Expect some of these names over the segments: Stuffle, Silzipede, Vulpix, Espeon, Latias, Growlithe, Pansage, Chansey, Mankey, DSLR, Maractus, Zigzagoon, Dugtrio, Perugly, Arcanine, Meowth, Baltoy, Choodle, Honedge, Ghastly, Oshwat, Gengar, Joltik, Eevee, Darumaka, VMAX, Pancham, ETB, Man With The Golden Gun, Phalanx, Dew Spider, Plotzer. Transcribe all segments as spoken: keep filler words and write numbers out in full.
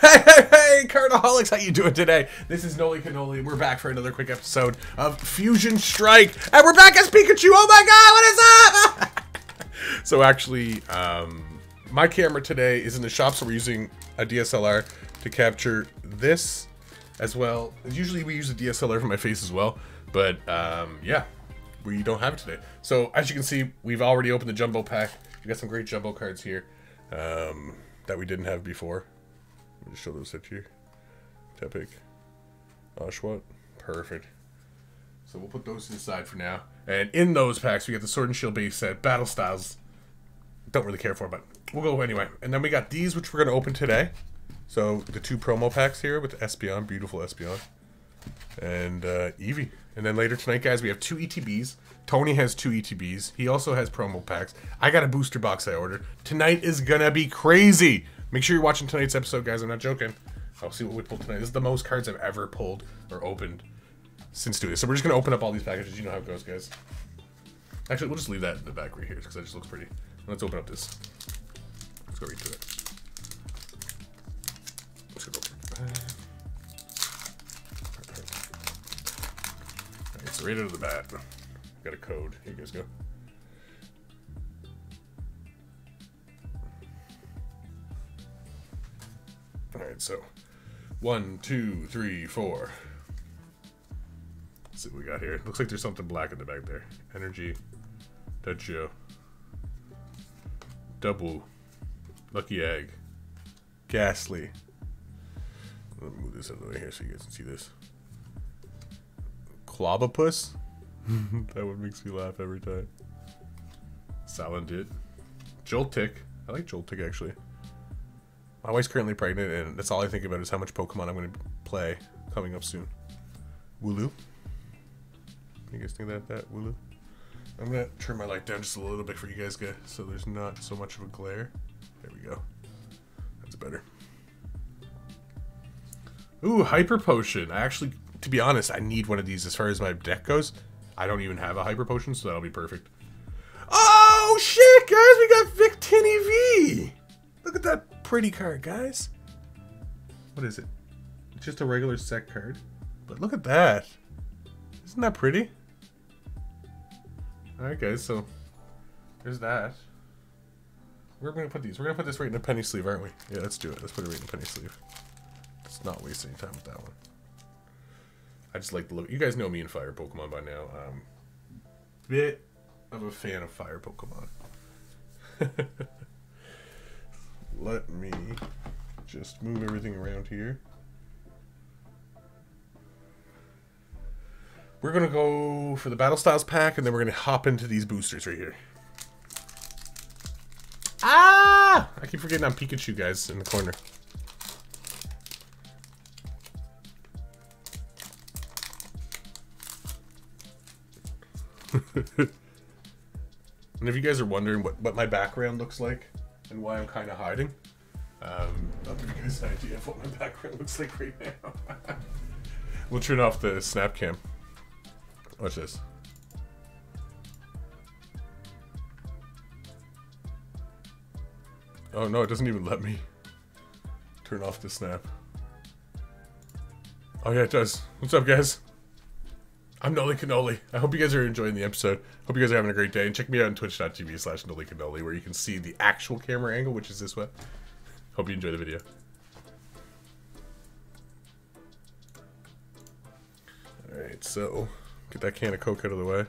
Hey, hey, hey, Cardaholics, how you doing today? This is Noli Canoli. We're back for another quick episode of Fusion Strike. And we're back as Pikachu. Oh my god, what is up? So actually, um, my camera today is in the shop, so we're using a D S L R to capture this as well. Usually we use a D S L R for my face as well, but um, yeah, we don't have it today. So as you can see, we've already opened the Jumbo Pack. We got some great Jumbo cards here um, that we didn't have before. Let me show those up here. Tepig, Oshwat, perfect. So we'll put those to the side for now. And in those packs, we got the Sword and Shield base set, Battle Styles. Don't really care for, but we'll go anyway. And then we got these, which we're gonna open today. So the two promo packs here with Espeon, beautiful Espeon, and uh, Eevee. And then later tonight, guys, we have two E T Bs. Tony has two E T Bs. He also has promo packs. I got a booster box I ordered. Tonight is gonna be crazy. Make sure you're watching tonight's episode, guys. I'm not joking. I'll see what we pulled tonight. This is the most cards I've ever pulled or opened since doing this. So we're just going to open up all these packages. You know how it goes, guys. Actually, we'll just leave that in the back right here because that just looks pretty. Let's open up this. Let's go right to it. Let's go open it. All right, so right out of the bat, got a code. Here you guys go. Alright, so one, two, three, four. Let's see what we got here. Looks like there's something black in the back there. Energy, Dugtrio, Double, Lucky Egg, Ghastly. Let me move this out of the way here so you guys can see this. Clawbapus? That one makes me laugh every time. Salandit, Joltik. I like Joltik actually. My wife's currently pregnant, and that's all I think about is how much Pokemon I'm going to play coming up soon. Wooloo. You guys think about that? Wooloo. I'm going to turn my light down just a little bit for you guys, guys, so there's not so much of a glare. There we go. That's better. Ooh, Hyper Potion. I actually, to be honest, I need one of these as far as my deck goes. I don't even have a Hyper Potion, so that'll be perfect. Oh, shit, guys! We got Victini V! Look at that. Pretty card, guys. What is it? It's just a regular set card, but look at that. Isn't that pretty? All right, guys, so there's that. Where are we gonna put these? We're gonna put this right in a penny sleeve, aren't we? Yeah, let's do it. Let's put it right in a penny sleeve. Let's not waste any time with that one. I just like the look. You guys know me and fire Pokemon by now. Um, bit of a fan of fire Pokemon. Let me just move everything around here. We're going to go for the Battle Styles pack, and then we're going to hop into these boosters right here. Ah! I keep forgetting I'm Pikachu, guys, in the corner. And if you guys are wondering what, what my background looks like, and why I'm kind of hiding. Um, I'll give you guys an idea of what my background looks like right now. We'll turn off the snap cam. Watch this. Oh no, it doesn't even let me turn off the snap. Oh yeah, it does. What's up, guys? I'm Noli Canoli. I hope you guys are enjoying the episode. Hope you guys are having a great day. And check me out on twitch.tv slash Noli Canoli, where you can see the actual camera angle, which is this way. Hope you enjoy the video. Alright, so get that can of Coke out of the way.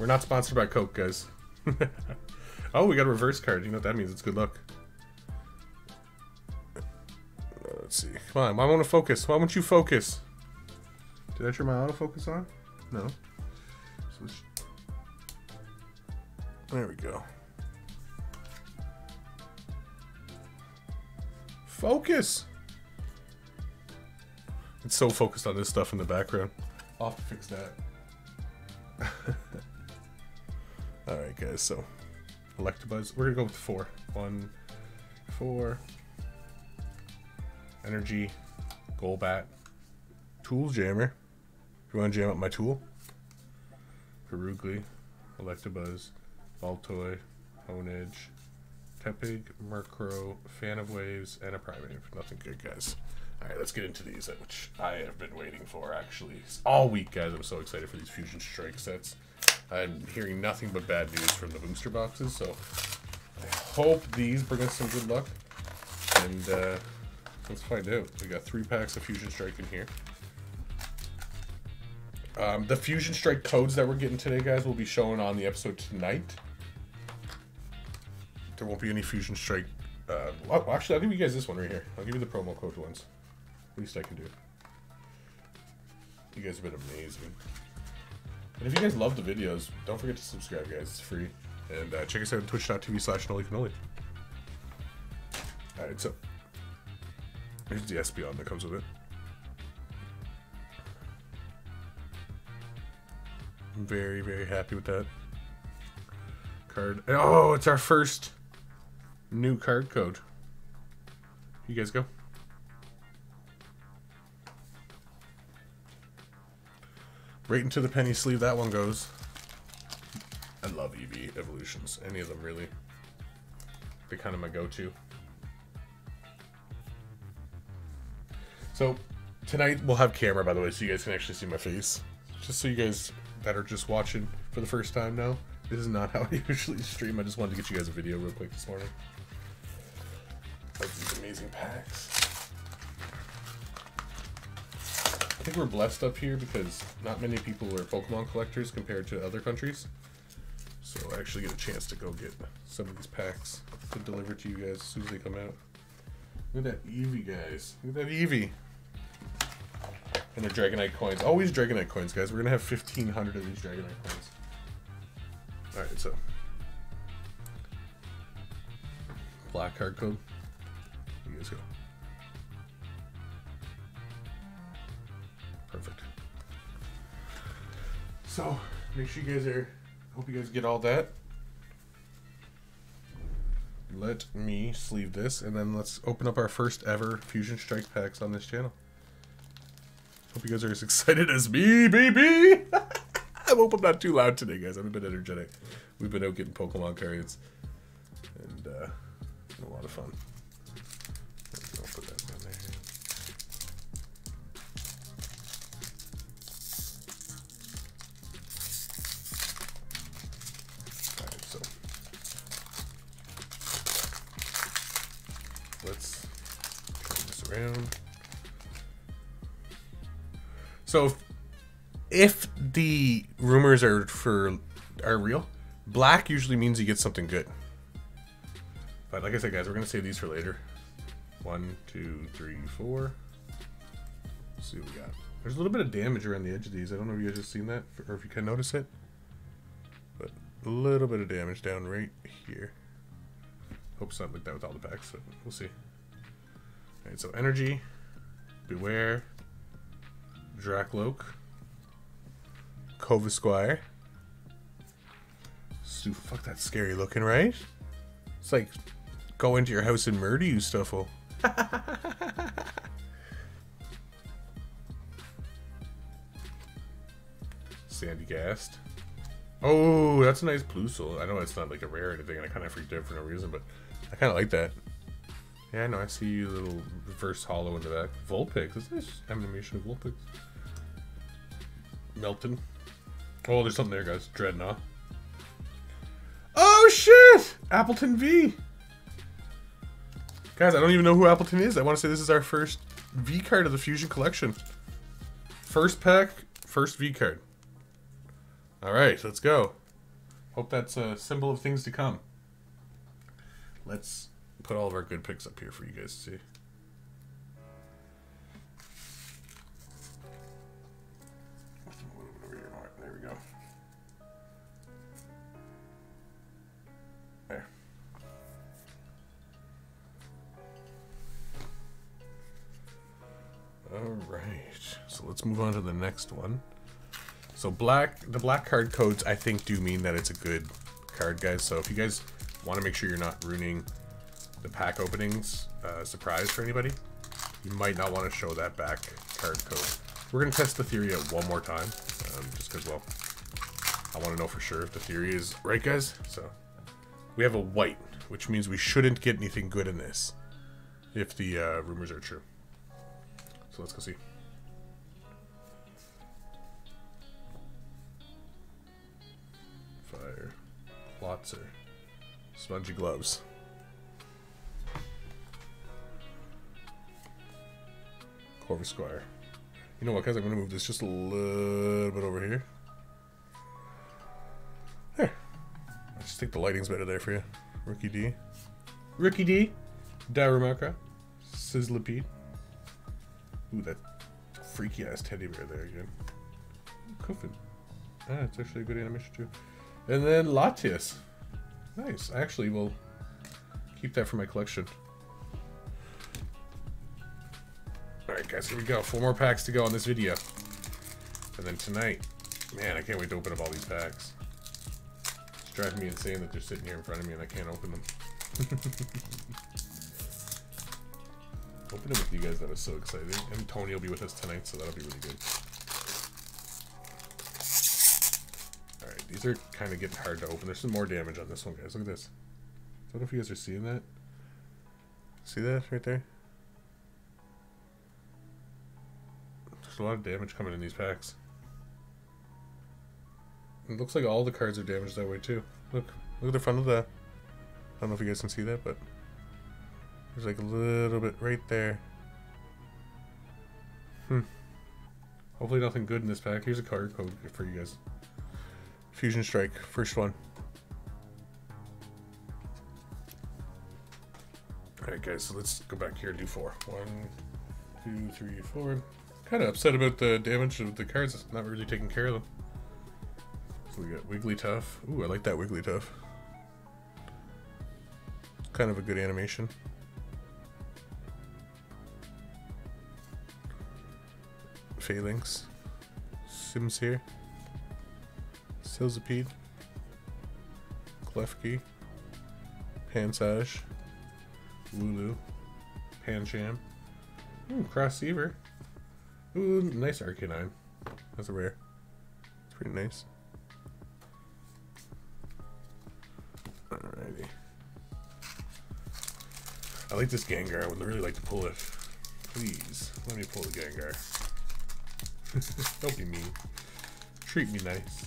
We're not sponsored by Coke, guys. Oh, we got a reverse card. You know what that means? It's good luck. Let's see. Come on. Why won't it focus? Why won't you focus? Did I turn my autofocus on? No. Switch. There we go. Focus! It's so focused on this stuff in the background. I'll have to fix that. Alright, guys, so Electabuzz. We're gonna go with four. One, four. Energy, Golbat, Tool Jammer. You want to jam up my tool? Perugly, Electabuzz, Baltoy, Honedge, Tepig, Murkrow, Fan of Waves, and a Primeape. Nothing good, guys. Alright, let's get into these, which I have been waiting for, actually. All week, guys, I'm so excited for these Fusion Strike sets. I'm hearing nothing but bad news from the booster boxes, so I hope these bring us some good luck. And uh, let's find out. We got three packs of Fusion Strike in here. Um, the Fusion Strike codes that we're getting today, guys, will be shown on the episode tonight. There won't be any Fusion Strike. Uh, well, actually, I'll give you guys this one right here. I'll give you the promo code ones. At least I can do. You guys have been amazing. And if you guys love the videos, don't forget to subscribe, guys. It's free. And uh, check us out on twitch dot t v slash noli canoli. Alright, so here's the Espeon that comes with it. I'm very, very happy with that card. Oh, it's our first new card code. You guys go. Right into the penny sleeve that one goes. I love Eevee evolutions. Any of them, really. They're kind of my go-to. So, tonight we'll have camera, by the way, so you guys can actually see my face. Just so you guys that are just watching for the first time now. This is not how I usually stream. I just wanted to get you guys a video real quick this morning. Like these amazing packs. I think we're blessed up here because not many people are Pokemon collectors compared to other countries. So I actually get a chance to go get some of these packs to deliver to you guys as soon as they come out. Look at that Eevee, guys. Look at that Eevee. And they're Dragonite coins. Always Dragonite coins, guys. We're going to have fifteen hundred of these Dragonite coins. Alright, so. Black card code. You guys go. Perfect. So, make sure you guys are... Hope you guys get all that. Let me sleeve this, and then let's open up our first ever Fusion Strike packs on this channel. Hope you guys are as excited as me, baby! I hope I'm not too loud today, guys. I've been energetic. We've been out getting Pokemon cards. And, uh, it's been a lot of fun. I'll put that down there. Alright, so. Let's turn this around. So, if, if the rumors are for are real, black usually means you get something good. But like I said, guys, we're gonna save these for later. One, two, three, four. Let's see what we got. There's a little bit of damage around the edge of these. I don't know if you guys have seen that or if you can notice it, but a little bit of damage down right here. Hope it's not like that with all the packs, but we'll see. All right, so energy, beware. Dracloak, Kovisquire. Stu, fuck, that's scary looking, right? It's like go into your house and murder you, Stuffle. Sandygast. Oh, that's a nice Plusle. I know it's not like a rare or anything, and I kind of freaked out for no reason, but I kind of like that. Yeah, I know. I see you little reverse hollow into that. Vulpix. Is this animation of Vulpix? Melton. Oh, there's something there, guys. Dreadnought. Oh, shit! Appleton V! Guys, I don't even know who Appleton is. I want to say this is our first V card of the Fusion Collection. First pack, first V card. Alright, let's go. Hope that's a symbol of things to come. Let's put all of our good picks up here for you guys to see. There we go. There. Alright. So let's move on to the next one. So black, the black card codes I think do mean that it's a good card, guys. So if you guys want to make sure you're not ruining the pack openings, uh, surprise for anybody, you might not want to show that back card code. We're going to test the theory out one more time, um, just because, well, I want to know for sure if the theory is right, guys. So, we have a white. which means we shouldn't get anything good in this, if the uh, rumors are true. So let's go see. Fire. Plotzer. Spongy gloves. Corvus Squire. You know what, guys? I'm going to move this just a little bit over here. There. I just think the lighting's better there for you. Rookie D. Rookie D. Darumaka. Sizzlipede. Ooh, that freaky ass teddy bear there again. Cuffin. Ah, it's actually a good animation too. And then Latias. Nice. Actually, we'll keep that for my collection. Alright guys, here we go. Four more packs to go on this video. And then tonight, man, I can't wait to open up all these packs. It's driving me insane that they're sitting here in front of me and I can't open them. Open them with you guys, that was so exciting. And Tony will be with us tonight, so that'll be really good. Alright, these are kind of getting hard to open. There's some more damage on this one, guys. Look at this. I don't know if you guys are seeing that. See that right there? There's a lot of damage coming in these packs. It looks like all the cards are damaged that way too. Look, look at the front of that. I don't know if you guys can see that, but there's like a little bit right there. Hmm. Hopefully nothing good in this pack. Here's a card code for you guys. Fusion Strike, first one. Alright guys, so let's go back here and do four. One, two, three, four. Kind of upset about the damage of the cards. It's not really taking care of them. So we got Wigglytuff. Ooh, I like that Wigglytuff. Kind of a good animation. Phalanx. Sims here. Silzipede. Klefki. Pansage. Wooloo. Pancham. Ooh, Crosseaver. Ooh, nice Arcanine. That's a rare. It's pretty nice. Alrighty. I like this Gengar. I would really like to pull it. Please, let me pull the Gengar. Don't be mean. Treat me nice.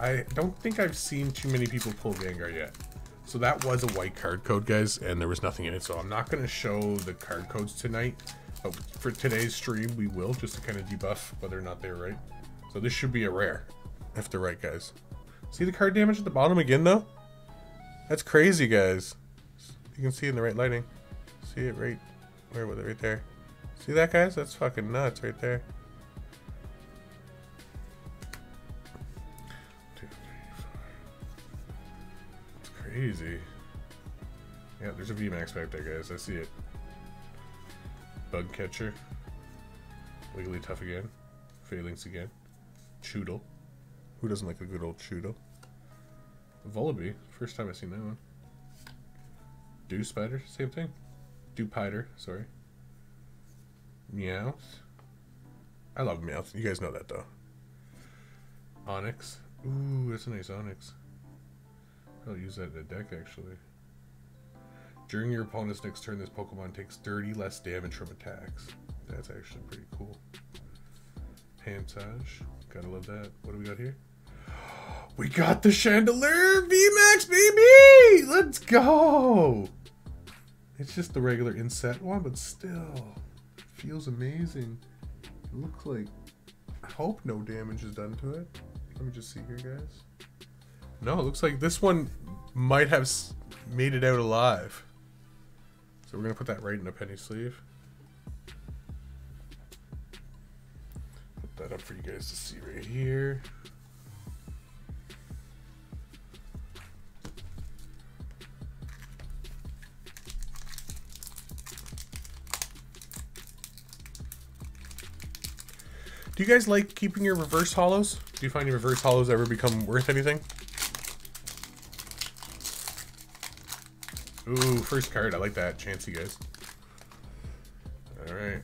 I don't think I've seen too many people pull Gengar yet. So that was a white card code, guys, and there was nothing in it. So I'm not going to show the card codes tonight. But for today's stream, we will, just to kind of debuff whether or not they're right. So this should be a rare, if they're right, guys. See the card damage at the bottom again, though? That's crazy, guys. You can see in the right lighting. See it right... Where was it? Right there. See that, guys? That's fucking nuts right there. Two, three, five. It's crazy. Yeah, there's a V max back there, guys. I see it. Bug Catcher, Wigglytuff again, Phalanx again, Choodle. Who doesn't like a good old Choodle? Vullaby, first time I've seen that one. Dew Spider, same thing. Dew Spider, sorry. Meowth. I love Meowth. You guys know that though. Onyx. Ooh, that's a nice Onyx. I'll use that in a deck actually. During your opponent's next turn, this Pokemon takes thirty less damage from attacks. That's actually pretty cool. Pantage. Gotta love that. What do we got here? We got the Chandelier V max, baby! Let's go! It's just the regular inset one, but still. It feels amazing. It looks like... I hope no damage is done to it. Let me just see here, guys. No, it looks like this one might have made it out alive. So we're gonna put that right in a penny sleeve. Put that up for you guys to see right here. Do you guys like keeping your reverse hollows? Do you find your reverse hollows ever become worth anything? Ooh, first card. I like that. Chansey, guys. Alright.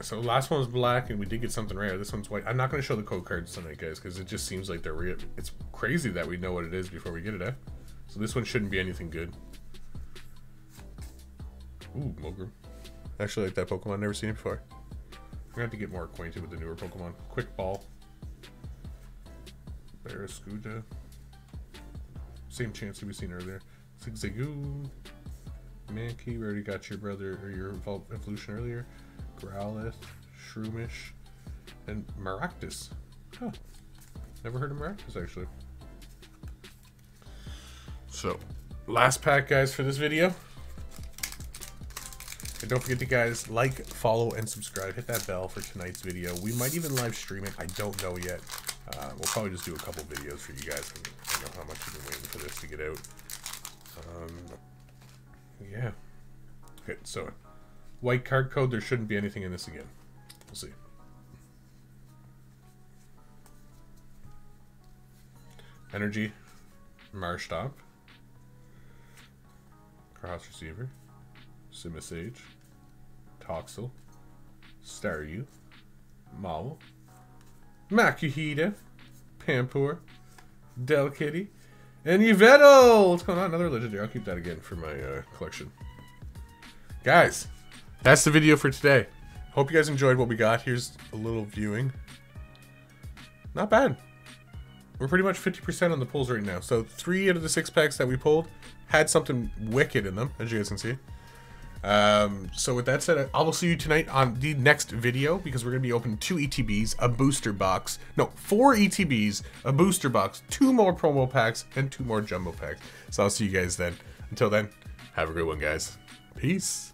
So last one was black, and we did get something rare. This one's white. I'm not going to show the code cards tonight, guys, because it just seems like they're real. It's crazy that we know what it is before we get it, eh? So this one shouldn't be anything good. Ooh, Mogrim. I actually like that Pokemon. Never seen it before. We're gonna have to get more acquainted with the newer Pokemon. Quick Ball. Barrascuda. Same Chansey we seen earlier. Zigzagoon. Mankey, we already got your brother, or your evolution earlier. Growlithe, Shroomish, and Maractus. Huh. Never heard of Maractus, actually. So, last pack, guys, for this video. And don't forget to, guys, like, follow, and subscribe. Hit that bell for tonight's video. We might even live stream it. I don't know yet. Uh, we'll probably just do a couple videos for you guys. I don't know how much you've been waiting for this to get out. Um... Yeah. Okay, so white card code, there shouldn't be anything in this again. We'll see. Energy, Marshtomp, Cross Receiver, Simisage, Toxel, Staryu, Maul, Makuhita, Pampor, Delkitty, and Yveltal! What's going on? Another legendary. I'll keep that again for my uh, collection. Guys, that's the video for today. Hope you guys enjoyed what we got. Here's a little viewing. Not bad. We're pretty much fifty percent on the pulls right now. So three out of the six packs that we pulled had something wicked in them, as you guys can see. Um, so with that said, I will see you tonight on the next video, because we're going to be opening two E T Bs, a booster box, no, four E T Bs, a booster box, two more promo packs, and two more jumbo packs. So I'll see you guys then. Until then, have a good one, guys. Peace.